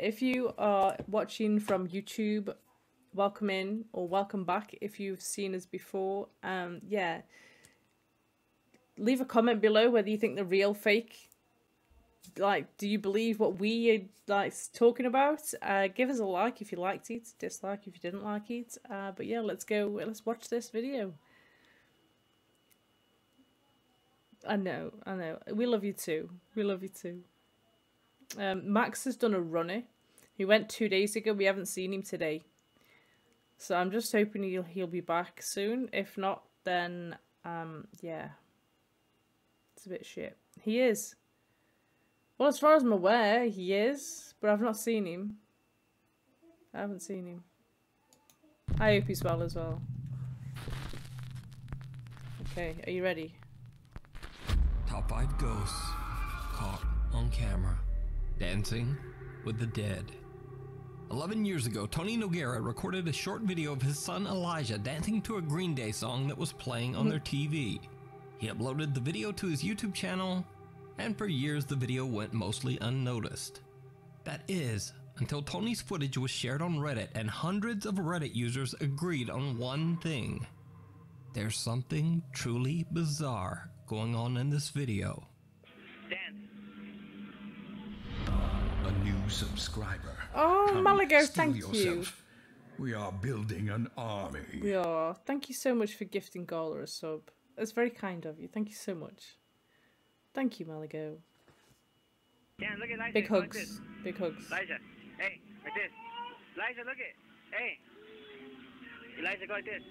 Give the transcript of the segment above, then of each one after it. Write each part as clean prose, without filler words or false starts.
if you are watching from YouTube, welcome in, or welcome back if you've seen us before. Yeah, leave a comment below whether you think they're real, fake. Like, do you believe what we are like talking about? Give us a like if you liked it, dislike if you didn't like it. But yeah, let's go. Let's watch this video. I know, we love you too. We love you too. Max has done a runner. He went 2 days ago. We haven't seen him today, so I'm just hoping he'll be back soon. If not, then yeah, it's a bit shit. He is. Well, as far as I'm aware, he is, but I've not seen him. I haven't seen him. I hope he's well as well. Okay, are you ready? Top 5 ghosts caught on camera dancing with the dead. 11 years ago, Tony Nogueira recorded a short video of his son Elijah dancing to a Green Day song that was playing on their TV. He uploaded the video to his YouTube channel, and for years the video went mostly unnoticed. That is, until Tony's footage was shared on Reddit, and hundreds of Reddit users agreed on one thing. There's something truly bizarre going on in this video. Dance. A new subscriber. Oh, Malago, thank you. We are building an army. We are. Thank you so much for gifting Gala a sub. That's very kind of you. Thank you so much. Thank you, Malago. Dan, look at Elijah. Big hugs. Like this. Big hugs. Elijah, hey, like this. Elijah, look it. Hey. Elijah, go like this.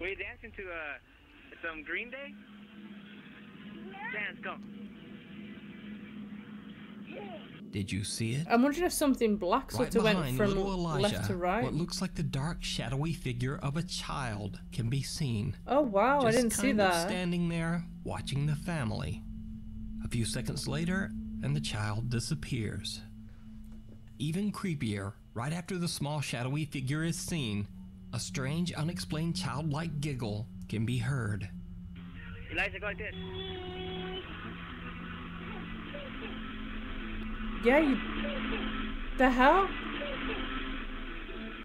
Were you dancing to some Green Day? Dance, go. Did you see it? I'm wondering if something black sort of went from left to right. What looks like the dark, shadowy figure of a child can be seen. Oh wow, I didn't see that. Just standing there, watching the family. A few seconds later, and the child disappears. Even creepier, right after the small, shadowy figure is seen, a strange, unexplained childlike giggle can be heard. Elijah, go like this. Yeah, you... the hell?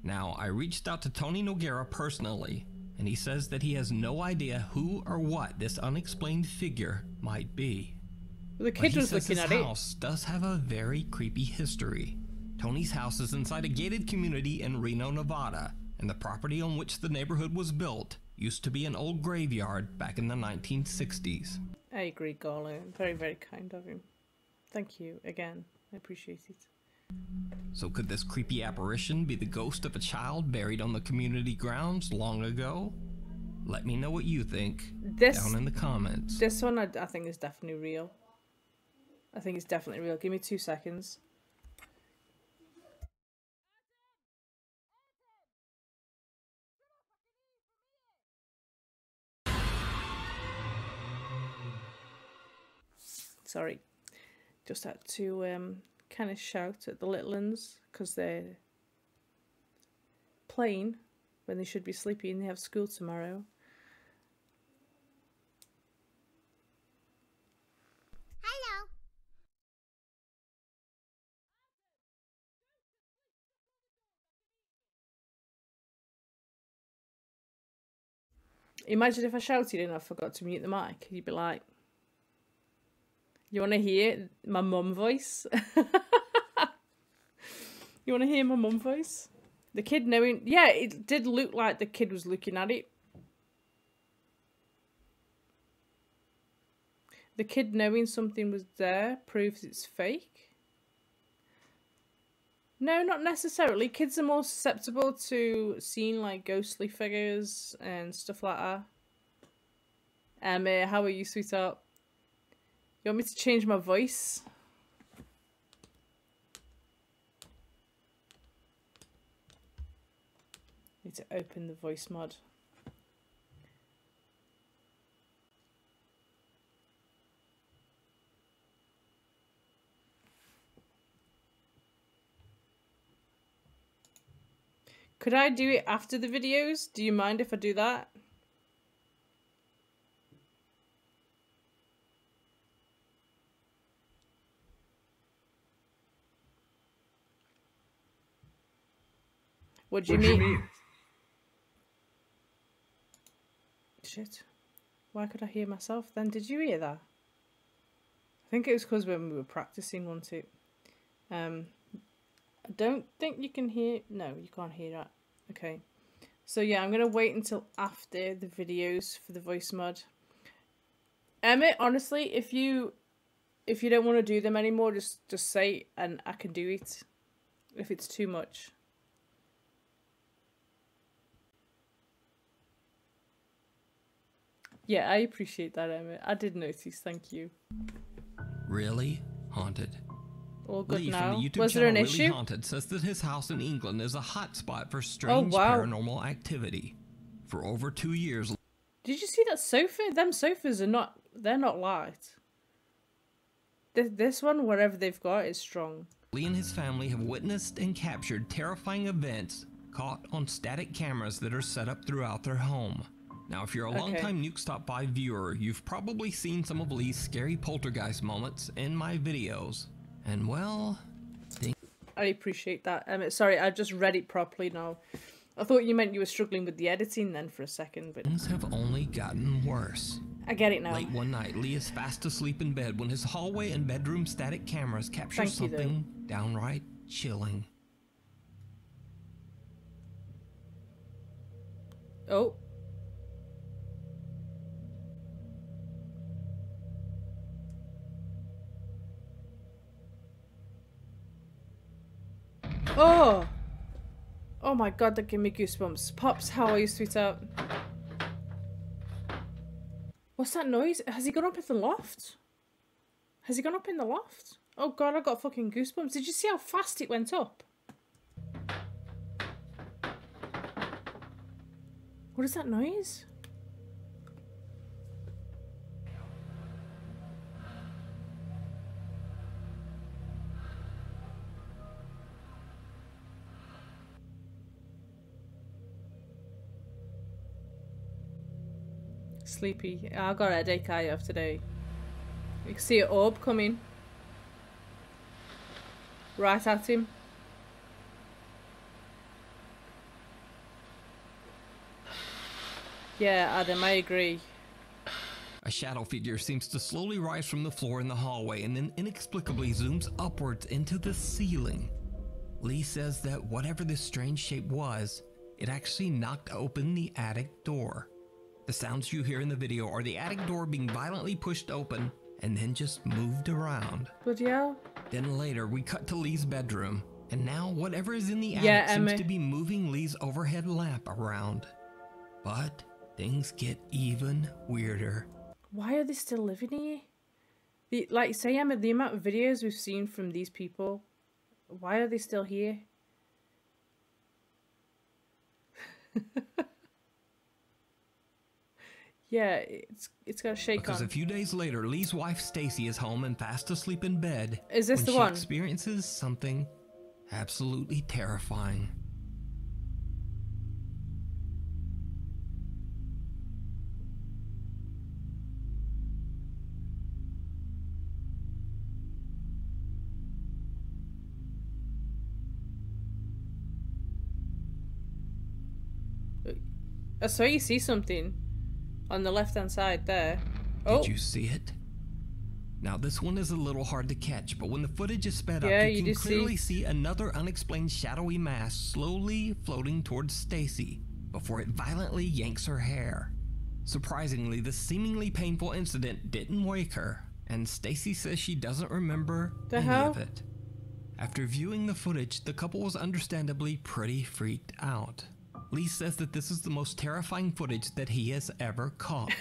Now, I reached out to Tony Nogueira personally, and he says that he has no idea who or what this unexplained figure might be. The kid was looking at it. His house does have a very creepy history. Tony's house is inside a gated community in Reno, Nevada, and the property on which the neighborhood was built used to be an old graveyard back in the 1960s. I agree, Garland. Very, very kind of him. Thank you again. I appreciate it. So could this creepy apparition be the ghost of a child buried on the community grounds long ago? Let me know what you think down in the comments. This one I think is definitely real. I think it's definitely real. Give me 2 seconds. Sorry. Just had to kind of shout at the little ones because they're playing when they should be sleeping and they have school tomorrow. Hello. Imagine if I shouted and I forgot to mute the mic. You'd be like, you want to hear my mum voice? You want to hear my mum voice? The kid knowing... yeah, it did look like the kid was looking at it. The kid knowing something was there proves it's fake. No, not necessarily. Kids are more susceptible to seeing like ghostly figures and stuff like that. How are you, sweetheart? You want me to change my voice? Need to open the voice mod. Could I do it after the videos? Do you mind if I do that? What'd you mean? Shit. Why could I hear myself then? Did you hear that? I think it was because when we were practicing, wasn't it? I don't think you can hear... No, you can't hear that. Okay. So yeah, I'm going to wait until after the videos for the voice mod. Emmett, honestly, if you don't want to do them anymore, just say and I can do it. If it's too much. Yeah, I appreciate that, Emmett. I did notice, thank you. Really Haunted. All good Lee now. The was there an really issue? Haunted says that his house in England is a hotspot for strange paranormal activity. For over 2 years. Did you see that sofa? Them sofas are not, they're not light. This one, whatever they've got, is strong. Lee and his family have witnessed and captured terrifying events caught on static cameras that are set up throughout their home. Now, if you're a long-time Nukes Top 5 viewer, you've probably seen some of Lee's scary poltergeist moments in my videos. And well... I appreciate that. Sorry, I just read it properly now. I thought you meant you were struggling with the editing then for a second, but... Things have only gotten worse. I get it now. Late one night, Lee is fast asleep in bed when his hallway and bedroom static cameras capture something downright chilling. Oh. Oh! Oh my god, that gave me goosebumps. Pops, how are you, sweetheart? What's that noise? Has he gone up in the loft? Has he gone up in the loft? Oh god, I got fucking goosebumps. Did you see how fast it went up? What is that noise? Sleepy. I got a headache I have today. You can see an orb coming. Right at him. Yeah, Adam, I agree. A shadow figure seems to slowly rise from the floor in the hallway and then inexplicably zooms upwards into the ceiling. Lee says that whatever this strange shape was, it actually knocked open the attic door. The sounds you hear in the video are the attic door being violently pushed open and then just moved around. But yeah. Then later we cut to Lee's bedroom and now whatever is in the attic seems to be moving Lee's overhead lamp around. But things get even weirder. Why are they still living here? Like say Emma, the amount of videos we've seen from these people, why are they still here? Yeah, it's got to shake because a few days later, Lee's wife Stacy is home and fast asleep in bed. Is this the one? She experiences something absolutely terrifying. I saw you see something. On the left-hand side there. Oh. Did you see it? Now this one is a little hard to catch, but when the footage is sped up, you can clearly see another unexplained shadowy mass slowly floating towards Stacy before it violently yanks her hair. Surprisingly, this seemingly painful incident didn't wake her, and Stacy says she doesn't remember any of it. After viewing the footage, the couple was understandably pretty freaked out. Lee says that this is the most terrifying footage that he has ever caught,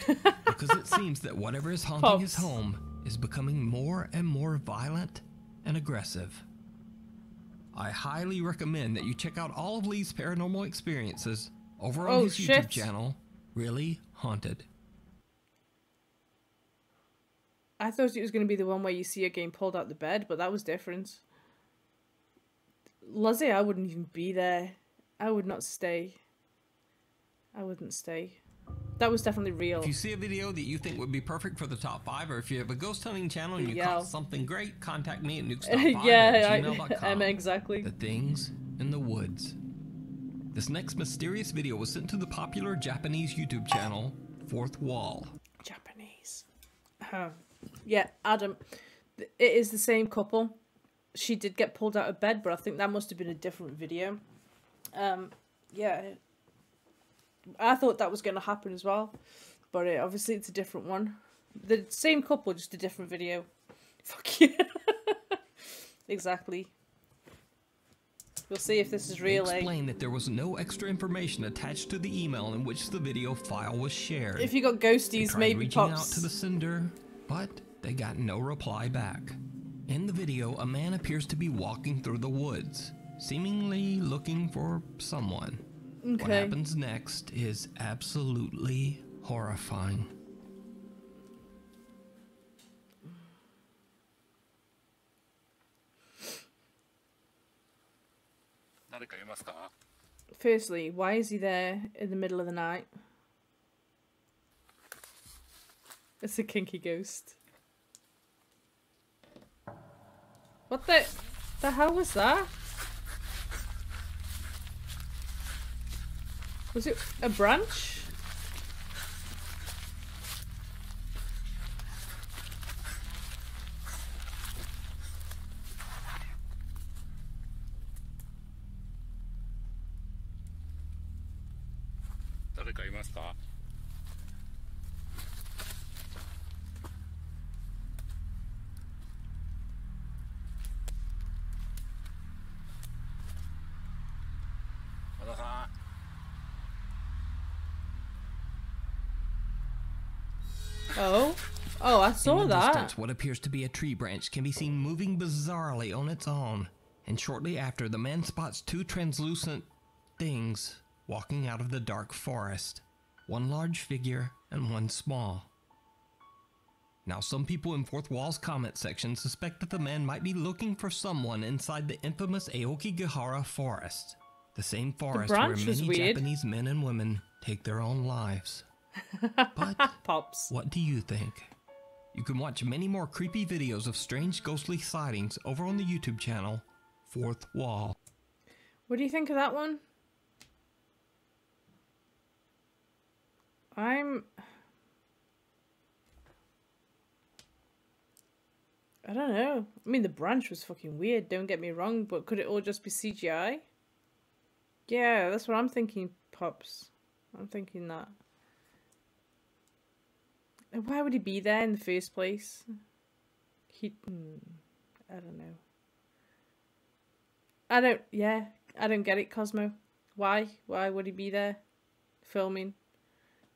because it seems that whatever is haunting his home is becoming more and more violent and aggressive. I highly recommend that you check out all of Lee's paranormal experiences over on his YouTube channel, Really Haunted. I thought it was going to be the one where you see a game pulled out the bed, but that was different. Lizzie, I wouldn't even be there. I would not stay. I wouldn't stay. That was definitely real. If you see a video that you think would be perfect for the top 5, or if you have a ghost hunting channel and you caught something great, contact me at nukestop5@gmail.com. Exactly. The things in the woods. This next mysterious video was sent to the popular Japanese YouTube channel, Fourth Wall. Japanese. Yeah, Adam, it is the same couple. She did get pulled out of bed, but I think that must have been a different video. Yeah, I thought that was going to happen as well, but obviously it's a different one. The same couple, just a different video. Fuck you. Yeah. Exactly. We'll see if this is real. They explained that there was no extra information attached to the email in which the video file was shared. If you got ghosties, maybe reaching out to the sender, but they got no reply back. In the video, a man appears to be walking through the woods, seemingly looking for someone. Okay. What happens next is absolutely horrifying. Firstly, why is he there in the middle of the night? It's a kinky ghost. What the hell was that? Was it a branch? Oh, I saw that. In the distance, what appears to be a tree branch can be seen moving bizarrely on its own. And shortly after, the man spots two translucent things walking out of the dark forest. One large figure and one small. Now, some people in Fourth Wall's comment section suspect that the man might be looking for someone inside the infamous Gahara forest. The same forest where many Japanese men and women take their own lives. But Pops, what do you think? You can watch many more creepy videos of strange ghostly sightings over on the YouTube channel, Fourth Wall. What do you think of that one? I don't know. I mean, the branch was fucking weird, don't get me wrong, but could it all just be CGI? Yeah, that's what I'm thinking, Pops. I'm thinking that. Why would he be there in the first place? I don't know. I don't get it, Cosmo. Why would he be there filming?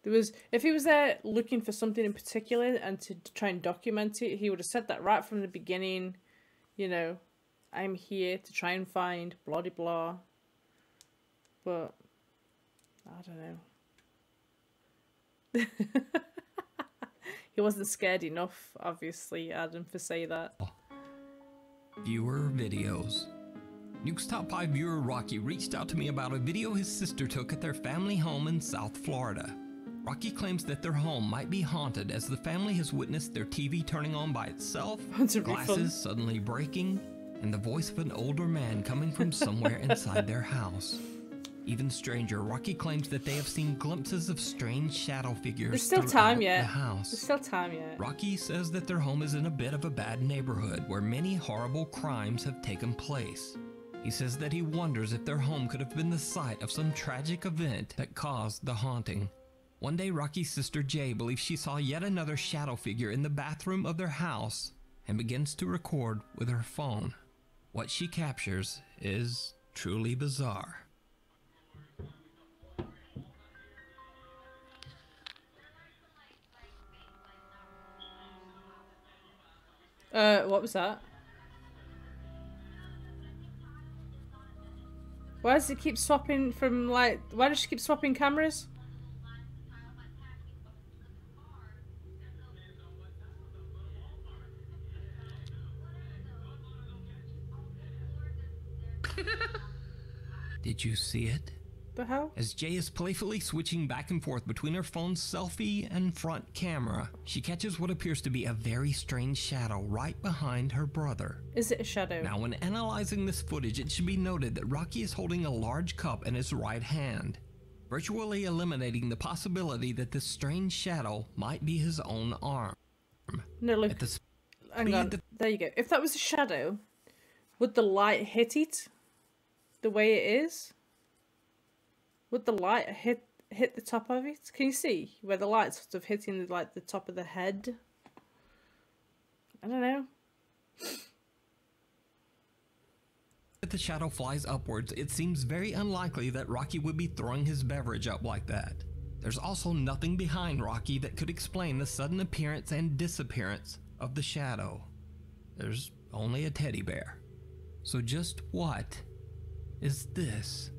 If he was there looking for something in particular and to try and document it, he would have said that right from the beginning, you know, I'm here to try and find blah de blah. But I don't know. He wasn't scared enough, obviously, Adam, for say that. Viewer videos. Nukes Top 5 viewer Rocky reached out to me about a video his sister took at their family home in South Florida. Rocky claims that their home might be haunted as the family has witnessed their TV turning on by itself, glasses suddenly breaking, and the voice of an older man coming from somewhere inside their house. Even stranger, Rocky claims that they have seen glimpses of strange shadow figures. There's still time yet. There's still time yet. Rocky says that their home is in a bit of a bad neighborhood where many horrible crimes have taken place. He says that he wonders if their home could have been the site of some tragic event that caused the haunting. One day, Rocky's sister Jay believes she saw yet another shadow figure in the bathroom of their house and begins to record with her phone. What she captures is truly bizarre. What was that? Why does it keep swapping from, like, why does she keep swapping cameras? Did you see it? the hell? As Jay is playfully switching back and forth between her phone's selfie and front camera, she catches what appears to be a very strange shadow right behind her brother. Is it a shadow? Now, when analyzing this footage, it should be noted that Rocky is holding a large cup in his right hand, virtually eliminating the possibility that this strange shadow might be his own arm. No, look. Hang on. There you go. If that was a shadow, would the light hit it the way it is? Would the light hit the top of it? Can you see where the light's sort of hitting like the top of the head? I don't know. If the shadow flies upwards, it seems very unlikely that Rocky would be throwing his beverage up like that. There's also nothing behind Rocky that could explain the sudden appearance and disappearance of the shadow. There's only a teddy bear. So just what is this?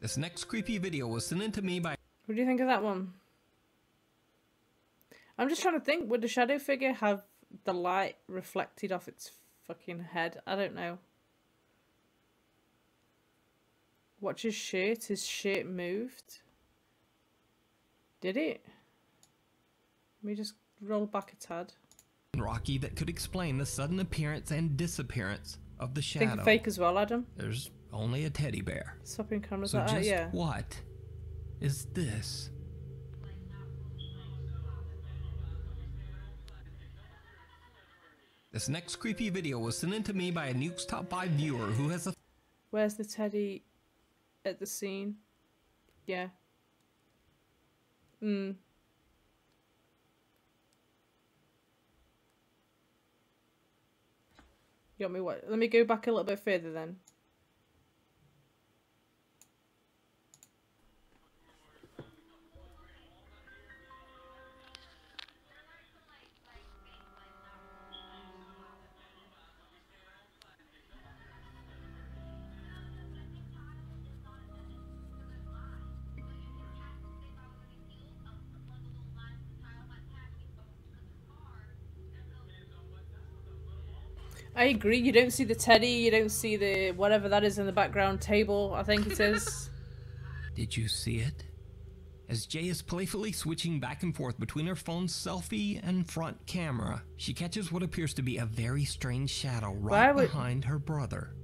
This next creepy video was sent in to me by... What do you think of that one? I'm just trying to think, would the shadow figure have the light reflected off its fucking head? I don't know. Watch his shirt. His shirt moved. Did it? Let me just roll back a tad. Rocky that could explain the sudden appearance and disappearance of the shadow. I think fake as well, Adam. There's only a teddy bear. Swapping cameras so just yeah. What is this? This next creepy video was sent in to me by a Nukes Top 5 viewer who has a... Where's the teddy at the scene? Yeah. Hmm. You want me what? Let me go back a little bit further then. I agree, you don't see the teddy, you don't see the whatever that is in the background table, I think it is. Did you see it? As Jay is playfully switching back and forth between her phone's selfie and front camera, she catches what appears to be a very strange shadow right behind her brother.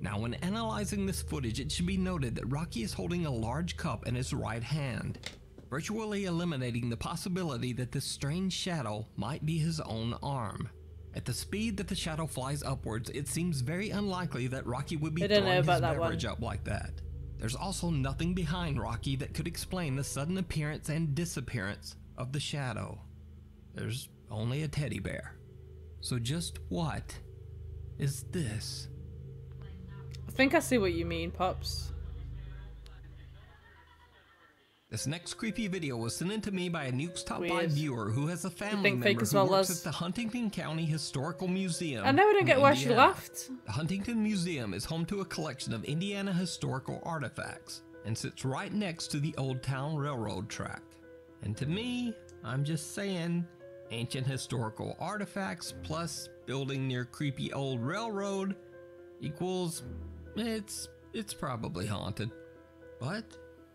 Now, when analyzing this footage, it should be noted that Rocky is holding a large cup in his right hand, virtually eliminating the possibility that this strange shadow might be his own arm. At the speed that the shadow flies upwards, it seems very unlikely that Rocky would be throwing his beverage up like that. There's also nothing behind Rocky that could explain the sudden appearance and disappearance of the shadow. There's only a teddy bear. So just what is this? I think I see what you mean, Pops. This next creepy video was sent in to me by a Nukes Top 5 viewer who has a family member who works at the Huntington County Historical Museum. I know I don't get why she laughed. The Huntington Museum is home to a collection of Indiana historical artifacts and sits right next to the Old Town Railroad track. And to me, I'm just saying, ancient historical artifacts plus building near creepy old railroad equals it's probably haunted. But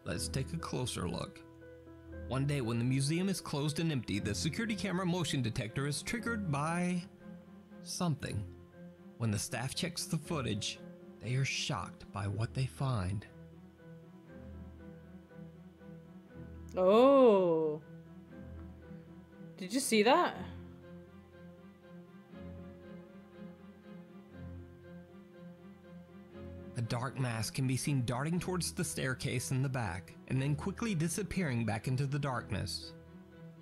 let's take a closer look. One day when the museum is closed and empty, the security camera motion detector is triggered by something. When the staff checks the footage, they are shocked by what they find. Oh. Did you see that? A dark mass can be seen darting towards the staircase in the back, and then quickly disappearing back into the darkness.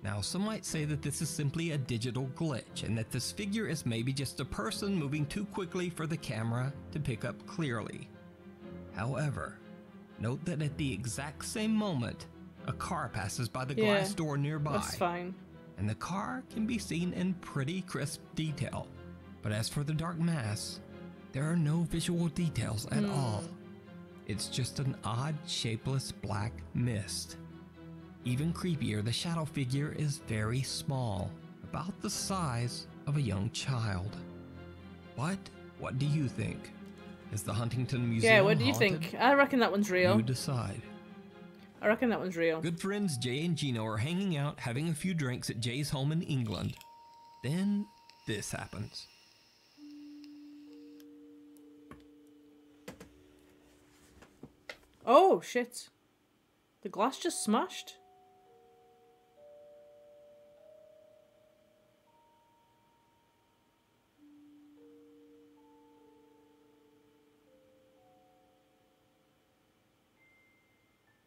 Now, some might say that this is simply a digital glitch, and that this figure is maybe just a person moving too quickly for the camera to pick up clearly. However, note that at the exact same moment, a car passes by the glass door nearby. That's fine. And the car can be seen in pretty crisp detail. But as for the dark mass, there are no visual details at all. It's just an odd, shapeless black mist. Even creepier, the shadow figure is very small, about the size of a young child. But What do you think? Is the Huntington Museum haunted? Yeah, what do you think? I reckon that one's real. You decide. I reckon that one's real. Good friends Jay and Gino are hanging out, having a few drinks at Jay's home in England. Then this happens. Oh, shit. The glass just smashed.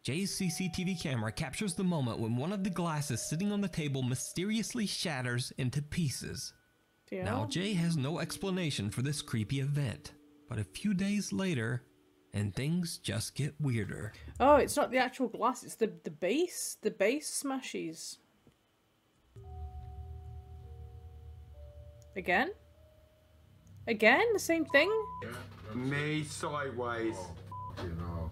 Jay's CCTV camera captures the moment when one of the glasses sitting on the table mysteriously shatters into pieces. Yeah. Now Jay has no explanation for this creepy event, but a few days later, and things just get weirder. Oh, it's not the actual glass, it's the base. The base smashes. Again? Again? The same thing? Me sideways. Oh, you know.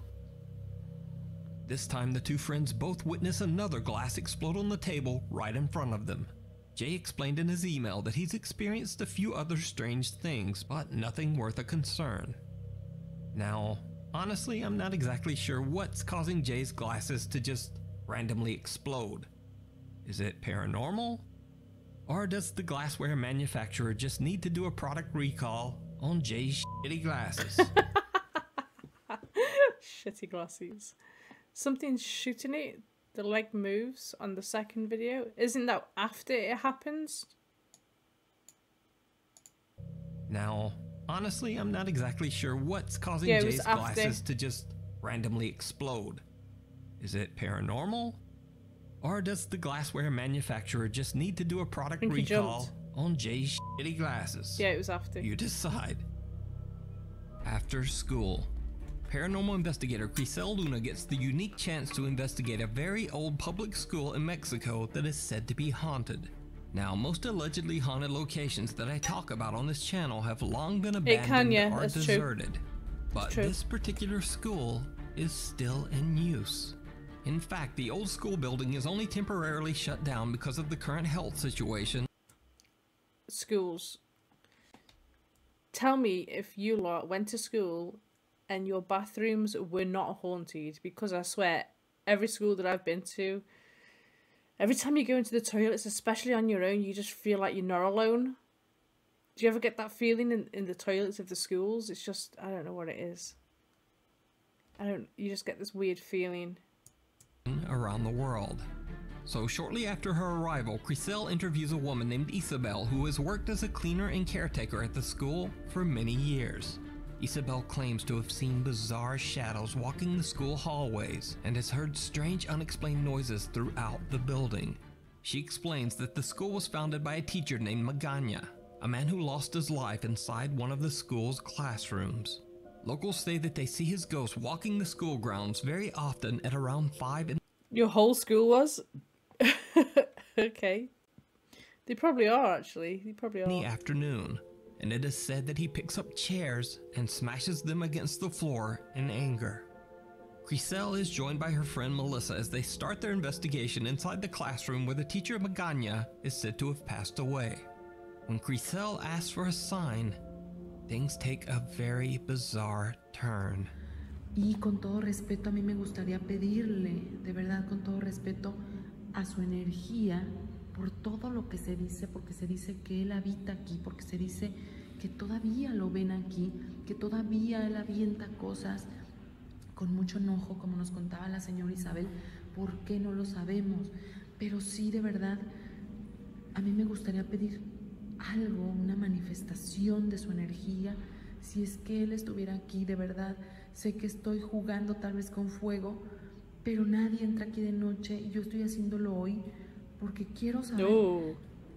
This time, the two friends both witness another glass explode on the table right in front of them. Jay explained in his email that he's experienced a few other strange things, but nothing worth a concern. Now, honestly, I'm not exactly sure what's causing Jay's glasses to just randomly explode. Is it paranormal? Or does the glassware manufacturer just need to do a product recall on Jay's shitty glasses? Shitty glasses. Something's shooting it. The leg moves on the second video. Isn't that after it happens? Now, honestly, I'm not exactly sure what's causing Jay's glasses to just randomly explode. Is it paranormal? Or does the glassware manufacturer just need to do a product recall on Jay's shitty glasses? Yeah, it was after. You decide. After school, paranormal investigator Chriselle Luna gets the unique chance to investigate a very old public school in Mexico that is said to be haunted. Now, most allegedly haunted locations that I talk about on this channel have long been abandoned or deserted. But this particular school is still in use. In fact, the old school building is only temporarily shut down because of the current health situation. Schools. Tell me if you lot went to school and your bathrooms were not haunted, because I swear, every school that I've been to, every time you go into the toilets, especially on your own, you just feel like you're not alone. Do you ever get that feeling in the toilets of the schools? It's just, I don't know what it is. You just get this weird feeling. Around the world. So shortly after her arrival, Chriselle interviews a woman named Isabel who has worked as a cleaner and caretaker at the school for many years. Isabel claims to have seen bizarre shadows walking the school hallways and has heard strange unexplained noises throughout the building. She explains that the school was founded by a teacher named Magaña, a man who lost his life inside one of the school's classrooms. Locals say that they see his ghost walking the school grounds very often at around 5 in the morning. Your whole school was? Okay. They probably are, actually. They probably are. In the afternoon. And it is said that he picks up chairs and smashes them against the floor in anger. Chriselle is joined by her friend Melissa as they start their investigation inside the classroom where the teacher Magaña is said to have passed away. When Chriselle asks for a sign, things take a very bizarre turn. Y con todo respeto, a mí me gustaría pedirle, de verdad, con todo respeto, a su energía, por todo lo que se dice, porque se dice que él habita aquí, porque se dice que todavía lo ven aquí, que todavía él avienta cosas con mucho enojo, como nos contaba la señora Isabel, ¿por qué no lo sabemos? Pero sí, de verdad, a mí me gustaría pedir algo, una manifestación de su energía, si es que él estuviera aquí, de verdad, sé que estoy jugando tal vez con fuego, pero nadie entra aquí de noche y yo estoy haciéndolo hoy, porque quiero saber. No.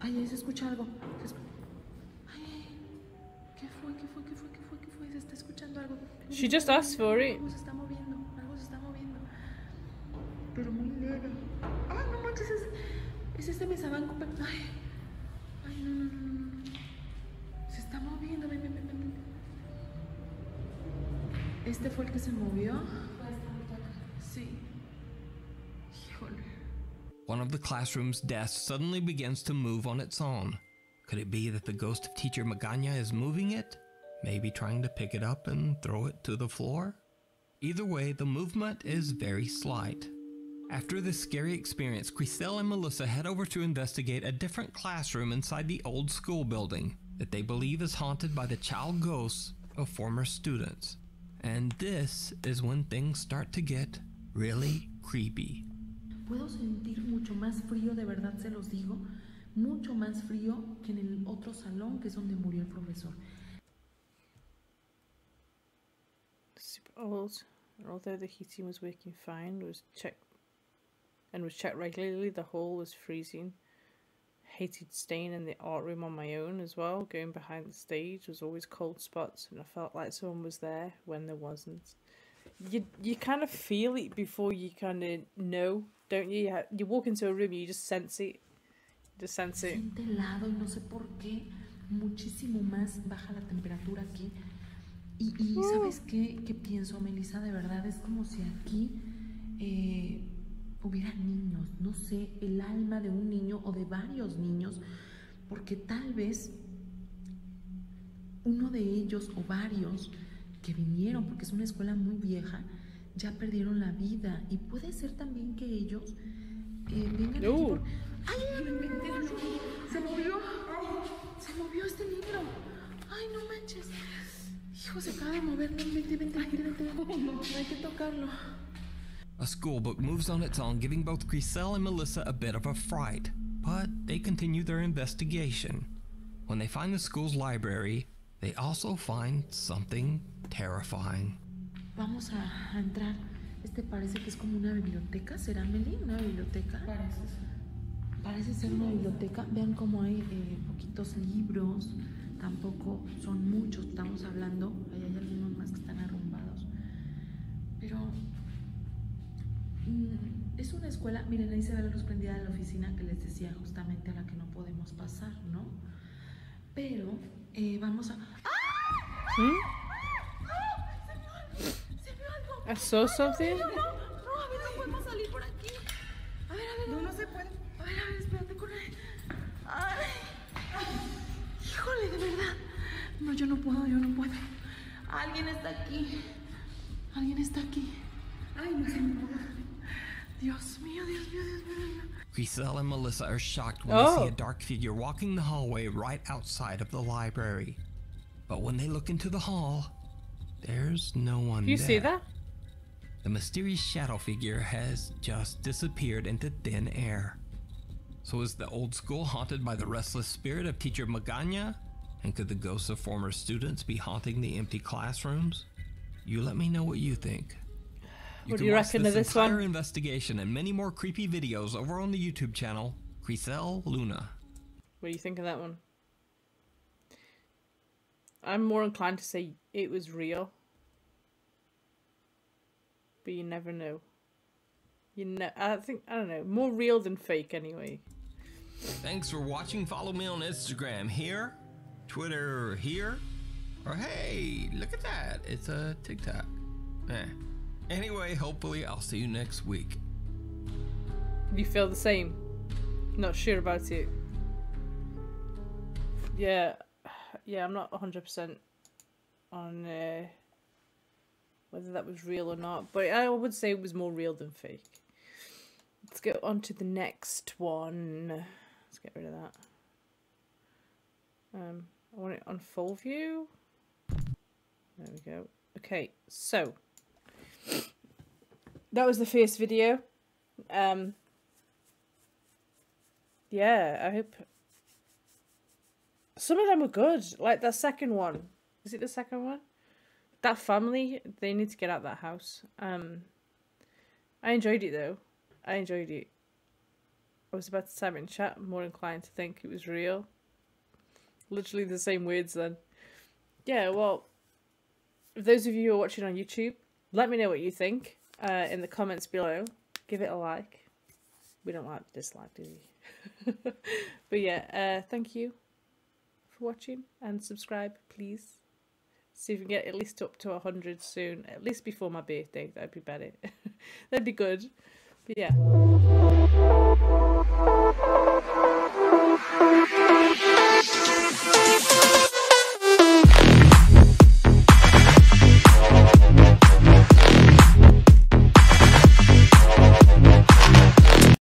Ay, se escucha algo. Ay, ¿qué fue? ¿Qué fue? ¿Qué fue? ¿Qué fue? ¿Qué fue? Se está escuchando algo. She just asked for it. Algo se está moviendo. Algo se está moviendo. Pero muy leve. Ay, no manches. Es este mesabanco. Ay. Ay, no, no, no, no, no. Se está moviendo. Ven, ven, ven, ven. ¿Este fue el que se movió? Sí. Híjole. One of the classroom's desks suddenly begins to move on its own. Could it be that the ghost of teacher Magaña is moving it? maybe trying to pick it up and throw it to the floor. Either way, the movement is very slight. After this scary experience, Chriselle and Melissa head over to investigate a different classroom inside the old school building that they believe is haunted by the child ghosts of former students. And this is when things start to get really creepy. Puedo sentir mucho más frío, de verdad se los digo, mucho más frío que en el otro salón que es donde murió el profesor. Although the heating was working fine, was checked regularly, the hall was freezing. Hated staying in the art room on my own as well. Going behind the stage was always cold spots, and I felt like someone was there when there wasn't. You kind of feel it before you kind of know, don't you? You walk into a room, you just sense it. Just sense it. Siente helado y no sé por qué muchísimo más baja la temperatura aquí. Y sabes qué pienso, Melissa, de verdad es como si aquí hubiera niños, no sé, el alma de un niño o de varios niños, porque tal vez uno de ellos o varios que vinieron, porque es una escuela muy vieja, ya perdieron la vida, y puede ser también que ellos vengan no. Aquí por... ¡Ay, se movió! ¡Se movió este libro! ¡Ay, no manches! Hijo, se acaba de mover, vente, hay que tocarlo. A school book moves on its own, giving both Chriselle and Melissa a bit of a fright, but they continue their investigation. When they find the school's library, they also find something terrifying. Vamos a entrar. Este parece que es como una biblioteca, ¿será, Meli? ¿Una biblioteca? Parece ser una biblioteca. Vean cómo hay poquitos libros, tampoco son muchos, estamos hablando. Hay algunos más que están arrumbados, pero... Es una escuela, miren, ahí se ve la luz prendida de la oficina que les decía, justamente a la que no podemos pasar, ¿no? Pero vamos a... ¡Ah! ¡Se vio algo! ¿I saw something? No, a ver, no podemos salir por aquí. A ver, no se puede. A ver, espérate, corre. Ay, híjole, de verdad. No, yo no puedo. Alguien está aquí. Ay, no se me puede. Dios mío. Chriselle and Melissa are shocked when they see a dark figure walking the hallway right outside of the library. But when they look into the hall, there's no one there. You see that? The mysterious shadow figure has just disappeared into thin air. So is the old school haunted by the restless spirit of teacher Magaña? And could the ghosts of former students be haunting the empty classrooms? You let me know what you think. What do you reckon of this one? Investigation and many more creepy videos over on the YouTube channel, Chriselle Luna. What do you think of that one? I'm more inclined to say it was real. But you never know. I don't know, more real than fake anyway. Thanks for watching. Follow me on Instagram here, Twitter here, or hey, look at that, it's a TikTok. Anyway, hopefully I'll see you next week. You feel the same? Not sure about it. Yeah, I'm not 100% on whether that was real or not, but I would say it was more real than fake. Let's get on to the next one. Let's get rid of that. I want it on full view. There we go. Okay, so... that was the first video. Yeah, I hope some of them were good, like that second one. Is it the second one? That family, they need to get out of that house. I enjoyed it though. I was about to type in chat, I'm more inclined to think it was real. Literally the same words then. Yeah, well, if those of you who are watching on YouTube, let me know what you think in the comments below. Give it a like. We don't like the dislike, do we? But yeah, thank you for watching and subscribe, please. See if we can get at least up to 100 soon, at least before my birthday. That'd be better. That'd be good. But yeah.